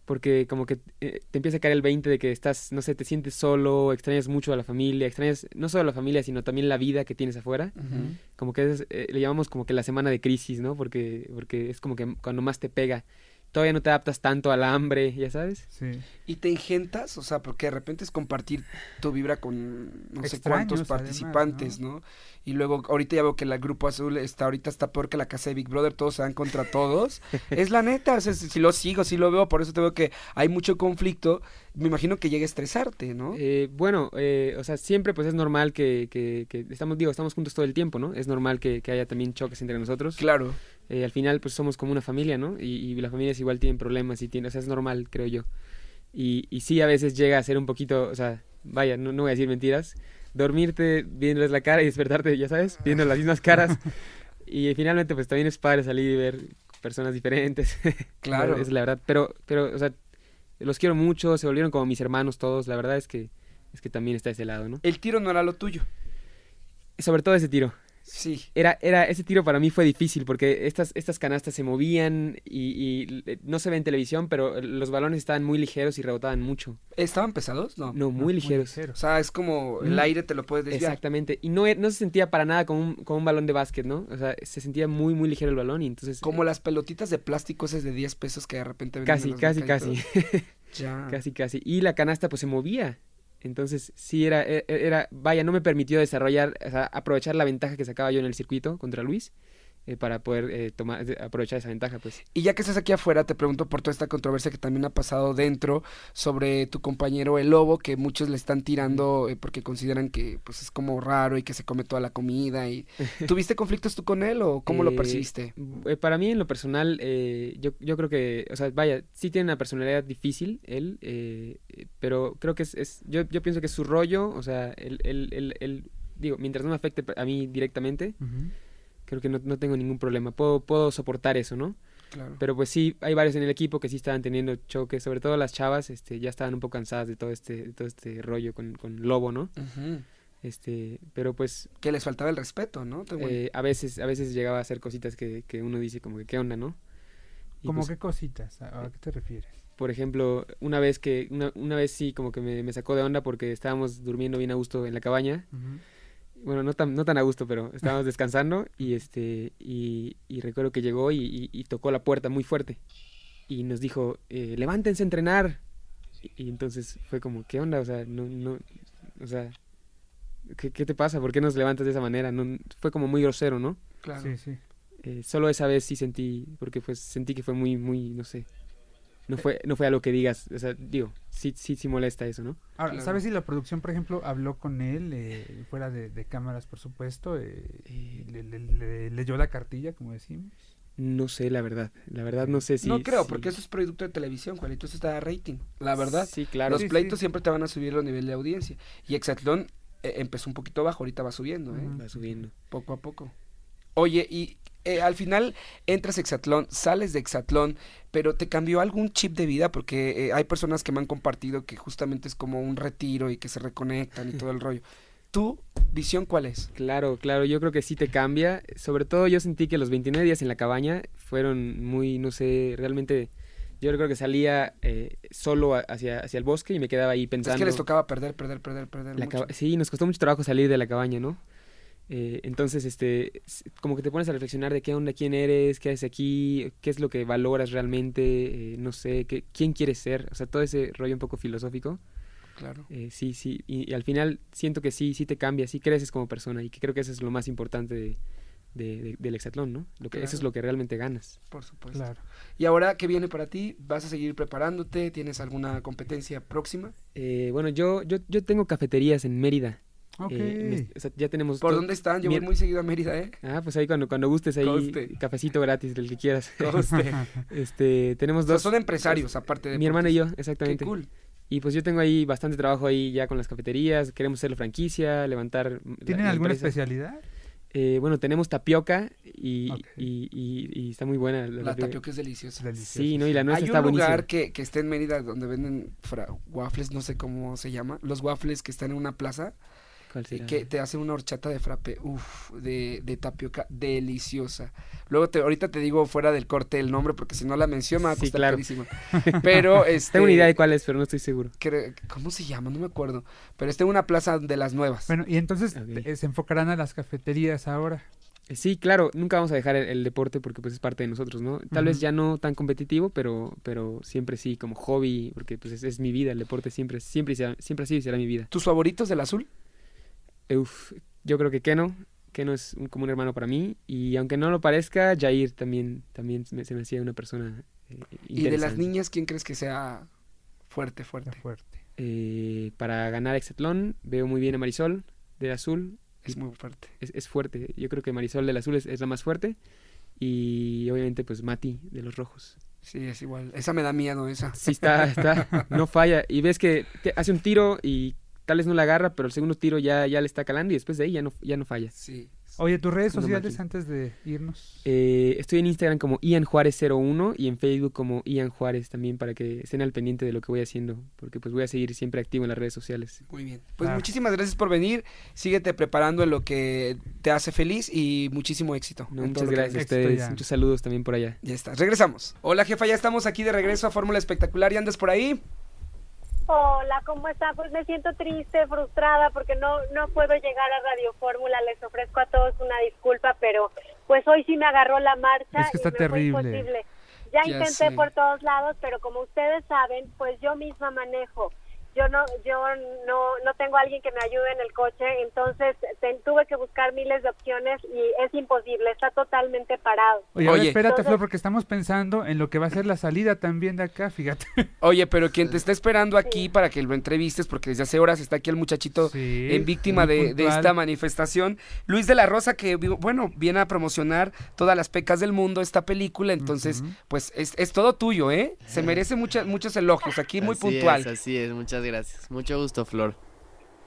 Porque como que eh, te empieza a caer el veinte de que estás, no sé, te sientes solo, extrañas mucho a la familia, extrañas no solo a la familia, sino también la vida que tienes afuera. Uh-huh. Como que es, eh, le llamamos como que la semana de crisis, ¿no? Porque, porque es como que cuando más te pega. Todavía no te adaptas tanto al hambre, ¿ya sabes? Sí. ¿Y te ingentas? O sea, porque de repente es compartir tu vibra con no sé cuántos participantes, ¿no? Y luego, ahorita ya veo que el Grupo Azul está ahorita está peor que la casa de Big Brother, todos se dan contra todos. Es la neta, o sea, si lo sigo, si lo veo, por eso te veo que hay mucho conflicto. Me imagino que llega a estresarte, ¿no? Eh, bueno, eh, o sea, siempre pues es normal que, que, que estamos, digo, estamos juntos todo el tiempo, ¿no? Es normal que, que haya también choques entre nosotros. Claro. Eh, al final pues somos como una familia, ¿no? Y, y las familias igual tienen problemas y tienen, o sea, es normal, creo yo. Y, y sí, a veces llega a ser un poquito, o sea, vaya, no, no voy a decir mentiras, dormirte viéndoles la cara y despertarte, ya sabes, viendo las mismas caras. Y eh, finalmente pues también es padre salir y ver personas diferentes. Claro. Es la verdad, pero, pero, o sea, los quiero mucho, se volvieron como mis hermanos todos, la verdad es que, es que también está ese lado, ¿no? El tiro no era lo tuyo. Sobre todo ese tiro. Sí. Era, era, ese tiro para mí fue difícil porque estas, estas canastas se movían y, y no se ve en televisión, pero los balones estaban muy ligeros y rebotaban mucho. ¿Estaban pesados? No, no, muy, no, ligeros. muy ligeros. O sea, es como el mm. aire te lo puedes desviar. Exactamente. Y no, no se sentía para nada como un, como un balón de básquet, ¿no? O sea, se sentía muy, muy ligero el balón y entonces... Como eh, las pelotitas de plástico esas de diez pesos que de repente... Casi, casi, casi. Ya. Casi, casi. Y la canasta pues se movía. Entonces, sí, era, era, vaya, no me permitió desarrollar, o sea, aprovechar la ventaja que sacaba yo en el circuito contra Luis eh, para poder eh, tomar, aprovechar esa ventaja, pues. Y ya que estás aquí afuera, te pregunto por toda esta controversia que también ha pasado dentro sobre tu compañero El Lobo, que muchos le están tirando eh, porque consideran que, pues, es como raro y que se come toda la comida. Y... ¿Tuviste conflictos tú con él o cómo eh, lo percibiste? Eh, para mí, en lo personal, eh, yo, yo creo que, o sea, vaya, sí tiene una personalidad difícil él, eh, pero creo que es, es yo, yo pienso que es su rollo, o sea, el, el, el, el digo, mientras no me afecte a mí directamente, uh-huh. creo que no, no tengo ningún problema, puedo, puedo soportar eso, ¿no? Claro. Pero pues sí, hay varios en el equipo que sí estaban teniendo choques, sobre todo las chavas, este, ya estaban un poco cansadas de todo este, de todo este rollo con, con Lobo, ¿no? Uh-huh. Este, pero pues... Que les faltaba el respeto, ¿no? Eh, a veces, a veces llegaba a hacer cositas que, que uno dice como que qué onda, ¿no? Y ¿Cómo pues, qué cositas? ¿A, ¿A qué te refieres? Por ejemplo, una vez que, una, una vez sí, como que me, me sacó de onda porque estábamos durmiendo bien a gusto en la cabaña. Uh-huh. Bueno, no tan, no tan a gusto, pero estábamos descansando y este, y, y recuerdo que llegó y, y, y tocó la puerta muy fuerte y nos dijo, eh, levántense a entrenar. Y, y entonces fue como, ¿qué onda? O sea, no, no, o sea, ¿qué, qué te pasa? ¿Por qué nos levantas de esa manera? No, fue como muy grosero, ¿no? Claro. Sí, sí. Eh, solo esa vez sí sentí, porque pues sentí que fue muy, muy, no sé. No fue, no fue algo que digas, o sea, digo, sí, sí, sí molesta eso, ¿no? Ahora, claro. ¿Sabes si la producción, por ejemplo, habló con él, eh, fuera de, de cámaras, por supuesto, eh, eh, le, le, le, leyó la cartilla, como decimos? No sé, la verdad, la verdad no sé si... No creo, si... porque eso es producto de televisión, Juanito, eso está a rating, la verdad. Sí, claro. Los sí, pleitos sí. siempre te van a subir los niveles de audiencia, y Exatlón eh, empezó un poquito bajo, ahorita va subiendo, ¿eh? Va subiendo. Poco a poco. Oye, y... Eh, al final entras a Exatlón, sales de Exatlón, pero ¿te cambió algún chip de vida? Porque eh, hay personas que me han compartido que justamente es como un retiro y que se reconectan y todo el rollo. ¿Tu visión cuál es? Claro, claro, yo creo que sí te cambia. Sobre todo yo sentí que los veintinueve días en la cabaña fueron muy, no sé, realmente... Yo creo que salía eh, solo hacia, hacia el bosque y me quedaba ahí pensando... Es que les tocaba perder, perder, perder, perder mucho. Sí, nos costó mucho trabajo salir de la cabaña, ¿no? Eh, entonces, este, como que te pones a reflexionar de qué onda, quién eres, qué haces aquí, qué es lo que valoras realmente, eh, no sé, qué, quién quieres ser, o sea, todo ese rollo un poco filosófico. Claro. Eh, sí, sí, y, y al final siento que sí, sí te cambias, sí creces como persona y que creo que eso es lo más importante de... De, de, del Exatlón, ¿no? Lo que, claro. Eso es lo que realmente ganas. Por supuesto. Claro. ¿Y ahora qué viene para ti? ¿Vas a seguir preparándote? ¿Tienes alguna competencia próxima? Eh, bueno, yo, yo, yo tengo cafeterías en Mérida. Okay. Eh, o sea, ya tenemos ¿Por dónde están? Yo voy muy seguido a Mérida, ¿eh? Ah, pues ahí cuando, cuando gustes, ahí Coste. Cafecito gratis del que quieras. Coste. este, tenemos dos. O sea, son empresarios, aparte de... Mi hermana y yo, exactamente. Qué cool. Y pues yo tengo ahí bastante trabajo ahí ya con las cafeterías, queremos hacer la franquicia, levantar... ¿Tienen alguna empresa. especialidad? Eh, bueno, tenemos tapioca y, okay. y, y, y está muy buena. La, la tapioca es deliciosa. deliciosa. Sí, ¿no? Y la nuez está buenísima. Hay un lugar que, que está en Mérida donde venden waffles, no sé cómo se llama, los waffles que están en una plaza. ¿Cuál será? Que te hacen una horchata de frappe, uff, de, de tapioca, deliciosa. Luego, te, ahorita te digo fuera del corte el nombre, porque si no la menciono me va a costar, sí, claro, carísimo. Pero, este... tengo una idea de cuál es, pero no estoy seguro. Que, ¿cómo se llama? No me acuerdo. Pero está en una plaza de las nuevas. Bueno, y entonces okay. se enfocarán a las cafeterías ahora. Sí, claro, nunca vamos a dejar el, el deporte porque pues es parte de nosotros, ¿no? Tal uh-huh. vez ya no tan competitivo, pero pero siempre sí, como hobby, porque pues es, es mi vida, el deporte siempre siempre sea, siempre así será mi vida. ¿Tus favoritos del azul? Uf, yo creo que Keno, Keno es un, como un hermano para mí, y aunque no lo parezca, Jair también, también me, se me hacía una persona eh, interesante. ¿Y de las niñas quién crees que sea fuerte, fuerte? fuerte. Eh, para ganar Exatlón veo muy bien a Marisol del azul. Es muy fuerte. Es, es fuerte, yo creo que Marisol del azul es, es la más fuerte, y obviamente pues Mati de los rojos. Sí, es igual, esa me da miedo esa. Sí, está, está, no falla, y ves que te hace un tiro y... tal vez no la agarra, pero el segundo tiro ya, ya le está calando y después de ahí ya no, ya no falla. Sí. Oye, ¿tus redes sociales antes de irnos? Eh, estoy en Instagram como Ian Juárez cero uno y en Facebook como Ian Juárez también, para que estén al pendiente de lo que voy haciendo, porque pues voy a seguir siempre activo en las redes sociales. Muy bien. Pues ah. muchísimas gracias por venir, síguete preparando en lo que te hace feliz y muchísimo éxito. No, muchas gracias a ustedes, ya. Muchos saludos también por allá. Ya está, regresamos. Hola jefa, ya estamos aquí de regreso a Fórmula Espectacular. ¿Y andas por ahí? Hola, ¿cómo está? Pues me siento triste, frustrada, porque no no puedo llegar a Radio Fórmula. Les ofrezco a todos una disculpa, pero pues hoy sí me agarró la marcha. Es que está y me terrible. Fue imposible. Ya, ya intenté sé. por todos lados, pero como ustedes saben, pues yo misma manejo. Yo no yo no no tengo a alguien que me ayude en el coche, entonces te, tuve que buscar miles de opciones y es imposible, está totalmente parado. Oye, Oye espérate, entonces... Flor, porque estamos pensando en lo que va a ser la salida también de acá, fíjate. Oye, pero quien te está esperando aquí sí. para que lo entrevistes, porque desde hace horas está aquí el muchachito sí, en víctima de, de esta manifestación, Luis de la Rosa, que bueno, viene a promocionar Todas las Pecas del Mundo, esta película, entonces, uh-huh. pues es, es todo tuyo, ¿eh? Se merece mucha, muchos elogios, aquí muy así puntual. Es, así es, muchas gracias. Gracias, mucho gusto, Flor.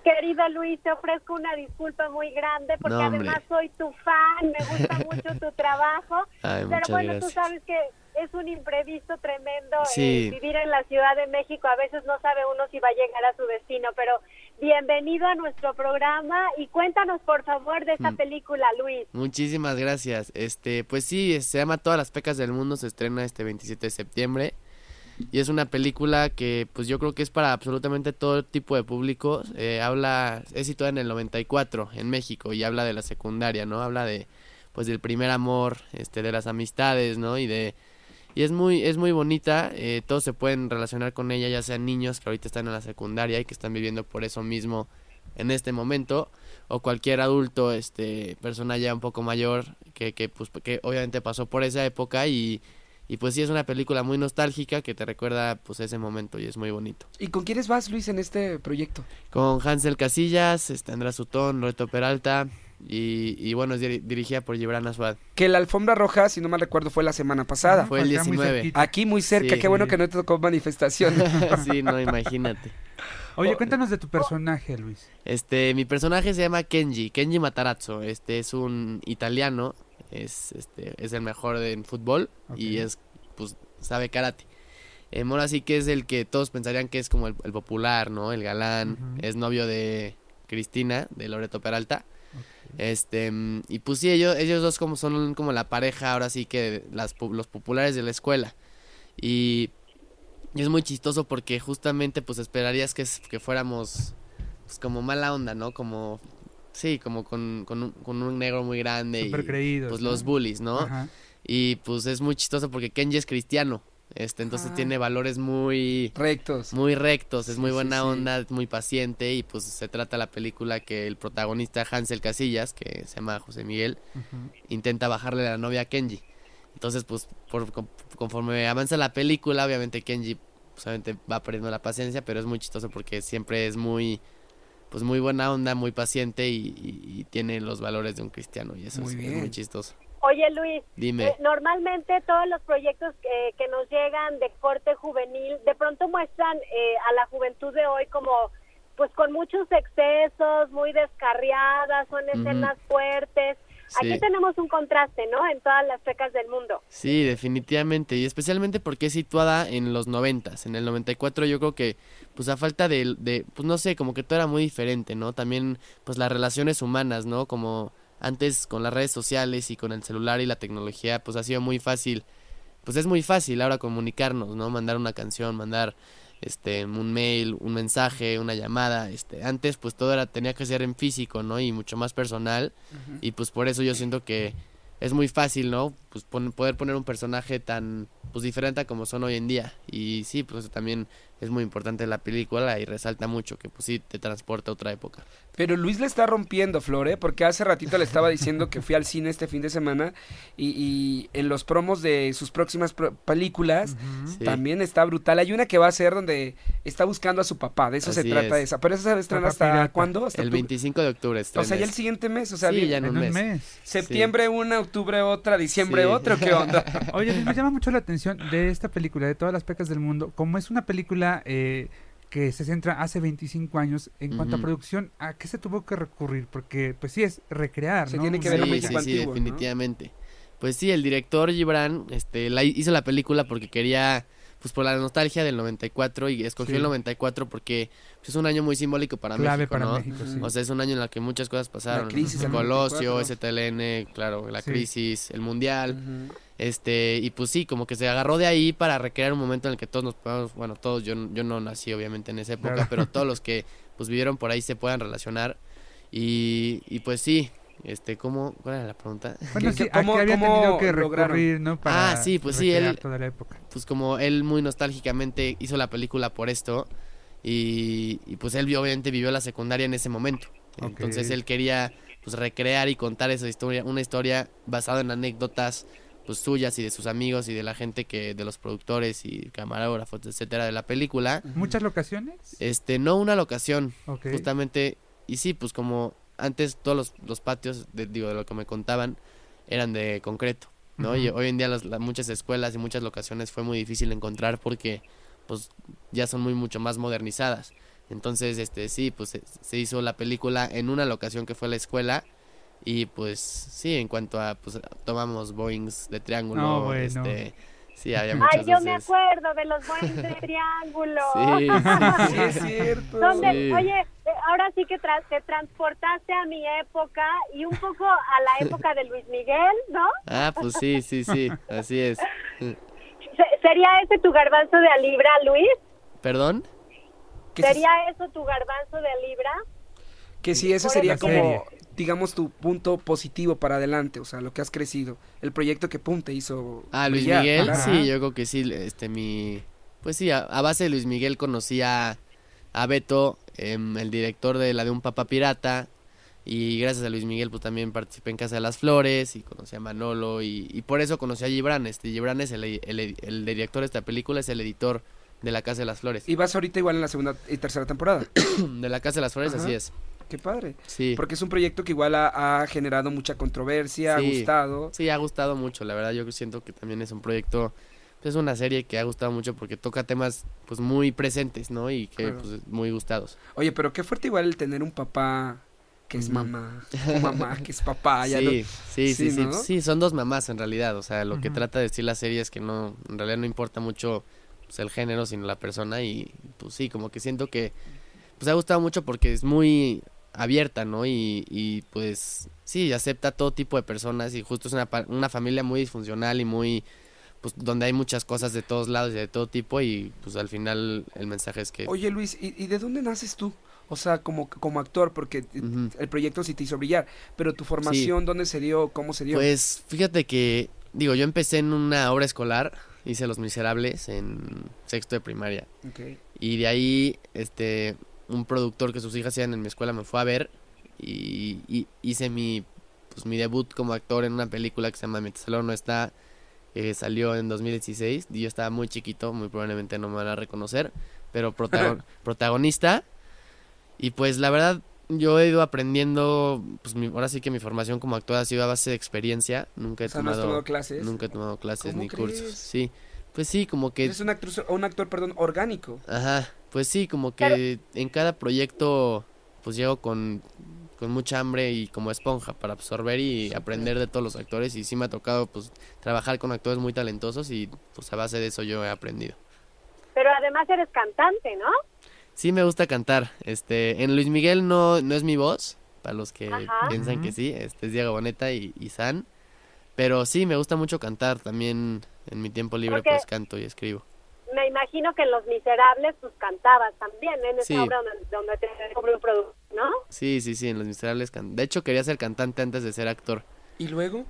Querido Luis, te ofrezco una disculpa muy grande porque no, además soy tu fan, me gusta mucho tu trabajo. Ay, pero bueno, gracias. Tú sabes que es un imprevisto tremendo sí. eh, vivir en la Ciudad de México, a veces no sabe uno si va a llegar a su destino, pero bienvenido a nuestro programa y cuéntanos por favor de esta mm. película, Luis. Muchísimas gracias. Este, pues sí, se llama Todas las Pecas del Mundo, se estrena este veintisiete de septiembre. Y es una película que pues yo creo que es para absolutamente todo tipo de público. Eh, habla, es situada en el noventa y cuatro en México y habla de la secundaria, ¿no? Habla de pues del primer amor, este, de las amistades, ¿no? Y de y es muy es muy bonita, eh, todos se pueden relacionar con ella, ya sean niños que ahorita están en la secundaria y que están viviendo por eso mismo en este momento, o cualquier adulto, este, persona ya un poco mayor que que pues que obviamente pasó por esa época. Y Y pues sí, es una película muy nostálgica que te recuerda pues ese momento y es muy bonito. ¿Y con quiénes vas, Luis, en este proyecto? Con Hansel Casillas, este, Andrés Sutón, Roberto Peralta y, y bueno, es dir- dirigida por Gibran Aswad. Que la alfombra roja, si no mal recuerdo, fue la semana pasada. Ah, fue el diecinueve. Muy Aquí muy cerca, sí. Qué bueno que no te tocó manifestación. Sí, no, imagínate. Oye, cuéntanos de tu personaje, Luis. Este, mi personaje se llama Kenji, Kenji Matarazzo. Este es un italiano. Es, este, es el mejor en fútbol, okay. Y es, pues, sabe karate. Eh, Mora sí que es el que todos pensarían que es como el, el popular, ¿no? El galán, uh-huh. Es novio de Cristina, de Roberto Peralta. Okay. Este, y pues sí, ellos, ellos dos como son como la pareja, ahora sí que las, los populares de la escuela. Y, y es muy chistoso porque justamente, pues, esperarías que, que fuéramos, pues, como mala onda, ¿no? Como... Sí, como con, con, un, con un negro muy grande. Súper y creídos, pues ¿no? Los bullies, ¿no? Ajá. Y pues es muy chistoso porque Kenji es cristiano, este, entonces ah. tiene valores muy... Rectos. Muy rectos, es sí, muy buena sí, onda, sí. muy paciente y pues se trata la película que el protagonista Hansel Casillas, que se llama José Miguel, uh-huh. intenta bajarle la novia a Kenji. Entonces pues por, conforme avanza la película, obviamente Kenji pues, obviamente va perdiendo la paciencia, pero es muy chistoso porque siempre es muy... pues muy buena onda, muy paciente y, y, y tiene los valores de un cristiano y eso muy es, es muy chistoso. Oye Luis, dime. Eh, normalmente todos los proyectos eh, que nos llegan de corte juvenil, de pronto muestran eh, a la juventud de hoy como pues con muchos excesos, muy descarriadas, son escenas uh-huh. fuertes. Sí. Aquí tenemos un contraste, ¿no? En Todas las Pecas del Mundo. Sí, definitivamente, y especialmente porque es situada en los noventas, en el noventa y cuatro yo creo que, pues a falta de, de, pues no sé, como que todo era muy diferente, ¿no? También, pues las relaciones humanas, ¿no? Como antes con las redes sociales y con el celular y la tecnología, pues ha sido muy fácil, pues es muy fácil ahora comunicarnos, ¿no? Mandar una canción, mandar... Este, un mail, un mensaje, una llamada, este, antes pues todo era, tenía que ser en físico, ¿no? Y mucho más personal. Uh-huh. Y pues por eso yo siento que es muy fácil, ¿no? Pues pon, poder poner un personaje tan, pues diferente a como son hoy en día. Y sí, pues también es muy importante la película y resalta mucho que pues sí te transporta a otra época. Pero Luis le está rompiendo, Flor, ¿eh? Porque hace ratito le estaba diciendo que fui al cine este fin de semana y, y en los promos de sus próximas pro películas uh-huh. sí. también está brutal. Hay una que va a ser donde está buscando a su papá, de eso Así se trata es. esa. Pero esa se estrena hasta pirata. ¿Cuándo? Hasta el veinticinco de octubre estrena. O sea, ya el siguiente mes, o sea, sí, ya en, en un mes. mes. Septiembre sí. una, octubre otra, diciembre sí. otra, ¿qué onda? Oye, me llama mucho la atención de esta película, de Todas las Pecas del Mundo, como es una película Eh, que se centra hace veinticinco años en uh-huh. cuanto a producción, ¿a qué se tuvo que recurrir? Porque pues sí es recrear, se ¿no? tiene que ver sí, sí, antiguo, sí, definitivamente, ¿no? Pues sí, el director Gibran este, la hizo la película porque quería, pues por la nostalgia del noventa y cuatro, y escogió sí. el noventa y cuatro porque pues, es un año muy simbólico para Clave México, para ¿no? México, sí. O sea, es un año en el que muchas cosas pasaron, la crisis, el Colosio, S T L N, claro, la sí. crisis, el Mundial, uh-huh. Este, y pues sí, como que se agarró de ahí para recrear un momento en el que todos nos podamos, bueno, todos, yo, yo no nací obviamente en esa época, claro. pero todos los que pues vivieron por ahí se puedan relacionar. Y, y pues sí, este, ¿cómo? ¿Cuál era la pregunta? Bueno, sí, ¿cómo, ¿a qué había cómo tenido que recurrir, no? Para ah, sí, pues sí, él, toda la época. Pues como él muy nostálgicamente hizo la película por esto, y, y pues él obviamente vivió la secundaria en ese momento, okay. entonces él quería pues recrear y contar esa historia, una historia basada en anécdotas pues suyas y de sus amigos y de la gente que, de los productores y camarógrafos, etcétera, de la película. ¿Muchas locaciones? Este, no una locación, okay. justamente, y sí, pues como antes todos los, los patios, de, digo, de lo que me contaban, eran de concreto, ¿no? Uh-huh. Y hoy en día las, las, muchas escuelas y muchas locaciones fue muy difícil encontrar porque, pues, ya son muy mucho más modernizadas. Entonces, este, sí, pues se, se hizo la película en una locación que fue la escuela. Y pues sí, en cuanto a, pues tomamos Boeings de triángulo, no, bueno. este, sí, había muchas Ay, yo veces. me acuerdo de los Boeings de triángulo. Sí, sí, sí, es cierto. Donde, sí. Oye, ahora sí que tra te transportaste a mi época y un poco a la época de Luis Miguel, ¿no? Ah, pues sí, sí, sí, así es. ¿Sería ese tu garbanzo de a libra, Luis? ¿Perdón? ¿Sería eso tu garbanzo de a libra? Que sí, eso sería como... Serie. digamos tu punto positivo para adelante, o sea, lo que has crecido, el proyecto que pum te hizo. Ah, Luis brillar. Miguel, Ajá. sí, yo creo que sí, este mi pues sí, a, a base de Luis Miguel conocí a, a Beto, eh, el director de la de Un Papá Pirata, y gracias a Luis Miguel pues también participé en Casa de las Flores y conocí a Manolo y, y por eso conocí a Gibran, este Gibran es el, el, el director de esta película, es el editor de la Casa de las Flores. Y vas ahorita igual en la segunda y tercera temporada. De la Casa de las Flores, Ajá. así es. Qué padre, sí. Porque es un proyecto que igual ha, ha generado mucha controversia, sí, ha gustado. Sí, ha gustado mucho, la verdad, yo siento que también es un proyecto, pues, es una serie que ha gustado mucho porque toca temas, pues, muy presentes, ¿no? Y que, claro. pues, muy gustados. Oye, pero qué fuerte igual el tener un papá que es mamá, o mamá que es papá. Ya sí, lo... sí, sí, sí, ¿no? sí, sí, son dos mamás en realidad, o sea, lo uh-huh. que trata de decir la serie es que no, en realidad no importa mucho, pues, el género, sino la persona y, pues, sí, como que siento que, pues, ha gustado mucho porque es muy... abierta, ¿no? Y, y pues sí, acepta todo tipo de personas y justo es una, una familia muy disfuncional y muy, pues donde hay muchas cosas de todos lados y de todo tipo y pues al final el mensaje es que... Oye Luis, ¿y, y de dónde naces tú? O sea, como, como actor, porque uh-huh. el proyecto sí te hizo brillar, pero tu formación, sí. ¿dónde se dio? ¿Cómo se dio? Pues fíjate que, digo, yo empecé en una obra escolar, hice Los Miserables en sexto de primaria. Okay. Y de ahí, este... un productor que sus hijas hacían en mi escuela me fue a ver y, y hice mi pues mi debut como actor en una película que se llama Mi Tesoro No Está, eh, salió en dos mil dieciséis y yo estaba muy chiquito, muy probablemente no me van a reconocer, pero protagon, protagonista y pues la verdad yo he ido aprendiendo, pues mi, ahora sí que mi formación como actor ha sido a base de experiencia, nunca he, o sea, tomado, no has tomado clases. Nunca he tomado clases ni crees? cursos, sí. Pues sí, como que... Es un actor, un actor, perdón, orgánico. Ajá, pues sí, como que claro. en cada proyecto, pues llego con, con mucha hambre y como esponja para absorber y aprender de todos los actores. Y sí me ha tocado pues trabajar con actores muy talentosos y pues a base de eso yo he aprendido. Pero además eres cantante, ¿no? Sí, me gusta cantar. Este, en Luis Miguel no, no es mi voz, para los que Ajá. piensan uh-huh. que sí, este es Diego Boneta y, y San. Pero sí, me gusta mucho cantar también en mi tiempo libre. Porque pues canto y escribo. Me imagino que en Los Miserables pues cantabas también, ¿eh? En sí. esa obra donde, donde te descubrió un producto, ¿no? Sí, sí, sí, en Los Miserables can... De hecho quería ser cantante antes de ser actor. ¿Y luego?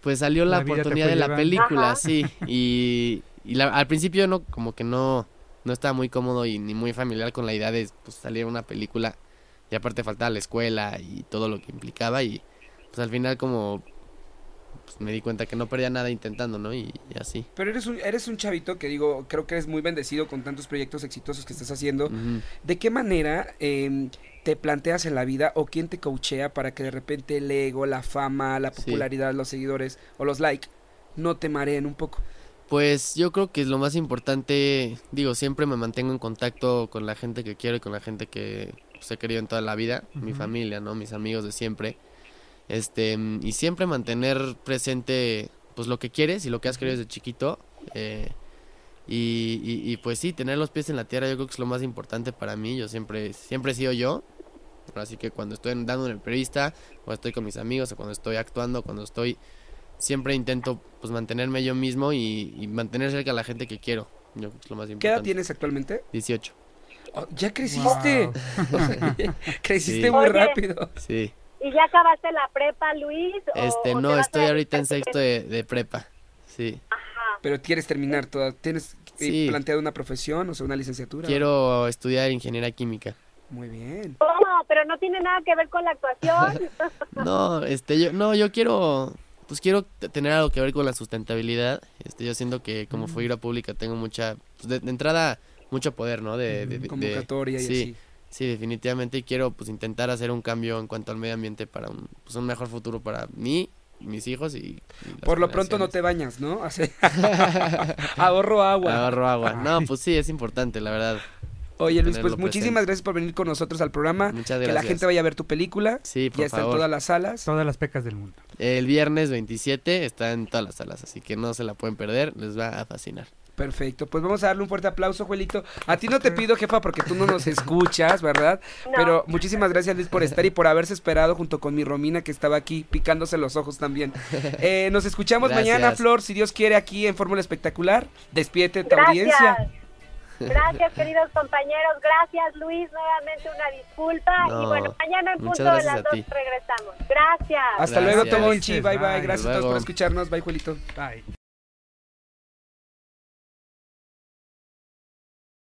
Pues salió la, la oportunidad de la llevar. película, Ajá. sí, y... Y la, al principio no, como que no, no estaba muy cómodo y ni muy familiar con la idea de pues, salir a una película. Y aparte faltaba la escuela y todo lo que implicaba. Y pues al final como pues, me di cuenta que no perdía nada intentando, ¿no? Y, y así. Pero eres un, eres un chavito que digo, creo que eres muy bendecido con tantos proyectos exitosos que estás haciendo. Uh-huh. ¿De qué manera eh, te planteas en la vida o quién te coachea para que de repente el ego, la fama, la popularidad, sí. los seguidores o los likes no te mareen un poco? Pues yo creo que es lo más importante, digo, siempre me mantengo en contacto con la gente que quiero y con la gente que pues, he querido en toda la vida, uh-huh. mi familia, ¿no? Mis amigos de siempre, este, y siempre mantener presente, pues, lo que quieres y lo que has querido desde chiquito, eh, y, y, y, pues, sí, tener los pies en la tierra yo creo que es lo más importante para mí, yo siempre, siempre he sido yo, así que cuando estoy andando en el periodista, o estoy con mis amigos, o cuando estoy actuando, cuando estoy... Siempre intento pues mantenerme yo mismo y, y mantener cerca a la gente que quiero. Yo creo que es lo más importante. ¿Qué edad tienes actualmente? dieciocho. Oh, ya creciste. Wow. Creciste sí. muy Oye, rápido. Sí. ¿Y ya acabaste la prepa, Luis? Este, o, no, estoy ahorita en sexto de, de prepa. Sí. Ajá. Pero quieres terminar toda. ¿Tienes sí. planteado una profesión, o sea, una licenciatura? Quiero estudiar ingeniería química. Muy bien. ¿Cómo? Pero no tiene nada que ver con la actuación. No, este, yo, no, yo quiero. Pues quiero tener algo que ver con la sustentabilidad. Este, yo siento que como uh-huh. figura pública tengo mucha, pues de, de entrada, mucho poder, ¿no? De, de, de convocatoria de, y sí, así. Sí, definitivamente. Y quiero pues intentar hacer un cambio en cuanto al medio ambiente para un, pues, un mejor futuro para mí, mis hijos y, y por lo pronto no te bañas, ¿no? Así... Ahorro agua. Ahorro agua. No, pues sí, es importante, la verdad. Oye, Luis, pues muchísimas presente. gracias por venir con nosotros al programa. Muchas gracias. Que la gente vaya a ver tu película. Sí, por favor. Ya está en todas las salas. Todas las Pecas del Mundo. El viernes veintisiete está en todas las salas, así que no se la pueden perder, les va a fascinar. Perfecto, pues vamos a darle un fuerte aplauso, Joelito. A ti no te pido, jefa, porque tú no nos escuchas, ¿verdad? No. Pero muchísimas gracias, Luis, por estar y por haberse esperado junto con mi Romina, que estaba aquí picándose los ojos también. Eh, nos escuchamos gracias. mañana, Flor, si Dios quiere, aquí en Fórmula Espectacular. Despierte tu audiencia. Gracias, queridos compañeros. Gracias, Luis. Nuevamente una disculpa. No, y bueno, mañana en punto de las dos regresamos. Gracias. Hasta gracias. luego, Tomonchi. Bye, bye. Gracias a todos por escucharnos. Bye, Juelito. Bye.